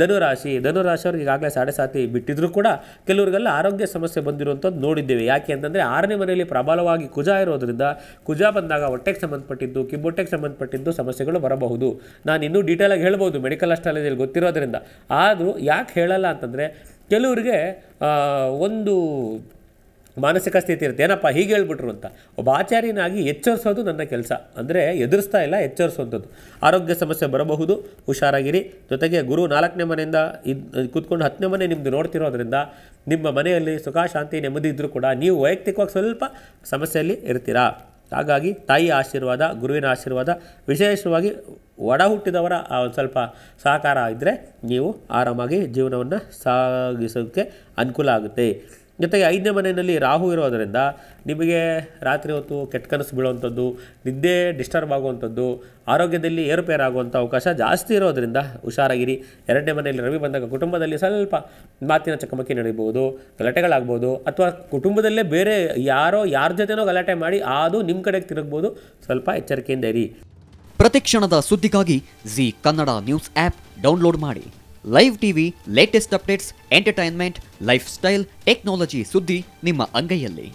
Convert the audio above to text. ಧನುರಾಶಿಯವರಿಗೆ ಈಗಾಗಲೇ 7.5 ಬಿಟ್ಟಿದ್ರು ಕೂಡ ಕೆಲವರಿಗೆಲ್ಲ ಆರೋಗ್ಯ ಸಮಸ್ಯೆ ಬಂದಿರುವಂತದ್ದು ನೋಡಿದ್ದೇವೆ. ಯಾಕೆ ಅಂತಂದ್ರೆ 6ನೇ ಮನೆಯಲ್ಲಿ ಪ್ರಬಲವಾಗಿ ಕುಜ ಇರೋದ್ರಿಂದ ಕುಜ ಬಂದಾಗ ಹೊಟ್ಟೆಗೆ ಸಂಬಂಧಪಟ್ಟಿದ್ದು ಕಿಬ್ಬೊಟ್ಟೆಗೆ ಸಂಬಂಧಪಟ್ಟಿದ್ದು ಸಮಸ್ಯೆಗಳು ಬರಬಹುದು. ನಾನು ಇನ್ನೂ ಡೀಟೇಲ್ ಆಗಿ ಹೇಳಬಹುದು ಮೆಡಿಕಲ್ ಅಸ್ಟ್ರಾಲಜಿಯಲ್ಲಿ ಗೊತ್ತಿರೋದ್ರಿಂದ. ಆದರೂ ಯಾಕೆ ಹೇಳಲ್ಲ ಅಂತಂದ್ರೆ ಕೆಲವರಿಗೆ ಒಂದು ಮಾನಸಿಕ ಸ್ಥಿತಿ ಇರುತ್ತೆ, ಏನಪ್ಪ ಹೀಗೆ ಹೇಳ್ಬಿಟ್ರು ಅಂತ. ಒಬ್ಬ ಆಚಾರ್ಯನಾಗಿ ಎಚ್ಚರಿಸೋದು ನನ್ನ ಕೆಲಸ, ಅಂದರೆ ಎದುರಿಸ್ತಾ ಇಲ್ಲ, ಎಚ್ಚರಿಸುವಂಥದ್ದು. ಆರೋಗ್ಯ ಸಮಸ್ಯೆ ಬರಬಹುದು, ಹುಷಾರಾಗಿರಿ. ಜೊತೆಗೆ ಗುರು 4ನೇ ಮನೆಯಿಂದ ಕೂತ್ಕೊಂಡು 10ನೇ ಮನೆ ನಿಮ್ಮದು ನೋಡ್ತಿರೋದ್ರಿಂದ ನಿಮ್ಮ ಮನೆಯಲ್ಲಿ ಸುಖ ಶಾಂತಿ ನೆಮ್ಮದಿ ಇದ್ದರೂ ಕೂಡ ನೀವು ವೈಯಕ್ತಿಕವಾಗಿ ಸ್ವಲ್ಪ ಸಮಸ್ಯೆಯಲ್ಲಿ ಇರ್ತೀರಾ. ಹಾಗಾಗಿ ತಾಯಿಯ ಆಶೀರ್ವಾದ, ಗುರುವಿನ ಆಶೀರ್ವಾದ, ವಿಶೇಷವಾಗಿ ಒಡ ಹುಟ್ಟಿದವರ ಒಂದು ಸ್ವಲ್ಪ ಸಹಕಾರ ಇದ್ದರೆ ನೀವು ಆರಾಮಾಗಿ ಜೀವನವನ್ನು ಸಾಗಿಸೋಕ್ಕೆ ಅನುಕೂಲ ಆಗುತ್ತೆ. ಜೊತೆಗೆ 5ನೇ ಮನೆಯಲ್ಲಿ ರಾಹು ಇರೋದರಿಂದ ನಿಮಗೆ ರಾತ್ರಿ ಹೊತ್ತು ಕೆಟ್ಟ ಕನಸು ಬೀಳುವಂಥದ್ದು, ನಿದ್ದೆ ಡಿಸ್ಟರ್ಬ್ ಆಗುವಂಥದ್ದು, ಆರೋಗ್ಯದಲ್ಲಿ ಏರುಪೇರಾಗುವಂಥ ಅವಕಾಶ ಜಾಸ್ತಿ ಇರೋದರಿಂದ ಹುಷಾರಾಗಿರಿ. 2ನೇ ಮನೆಯಲ್ಲಿ ರವಿ ಬಂದಾಗ ಕುಟುಂಬದಲ್ಲಿ ಸ್ವಲ್ಪ ಮಾತಿನ ಚಕಮಕಿ ನಡೀಬೋದು, ಗಲಾಟೆಗಳಾಗ್ಬೋದು, ಅಥವಾ ಕುಟುಂಬದಲ್ಲೇ ಬೇರೆ ಯಾರೋ ಯಾರ ಜೊತೆನೋ ಗಲಾಟೆ ಮಾಡಿ ಅದು ನಿಮ್ಮ ಕಡೆಗೆ ತಿರುಗ್ಬೋದು. ಸ್ವಲ್ಪ ಎಚ್ಚರಿಕೆಯಿಂದ ಇರಿ. ಪ್ರತಿಕ್ಷಣದ ಸುದ್ದಿಗಾಗಿ G Kannada news app download ಮಾಡಿ. Live TV, latest updates, entertainment, lifestyle, technology ಸುದ್ದಿ ನಿಮ್ಮ ಅಂಗೈಯಲ್ಲಿ.